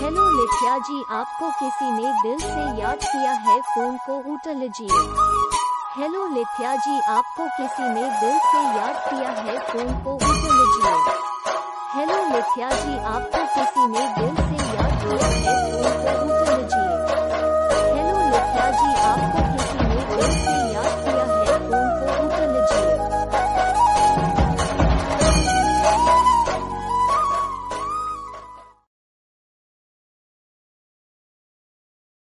Hello लिथिया जी, आपको किसी ने दिल से याद किया है, फोन को उठा लीजिए। हेलो लिथिया जी, आपको किसी ने दिल से याद किया है, फोन को उठा लीजिए। हेलो लिथिया जी, आपको किसी ने दिल से याद किया है, फोन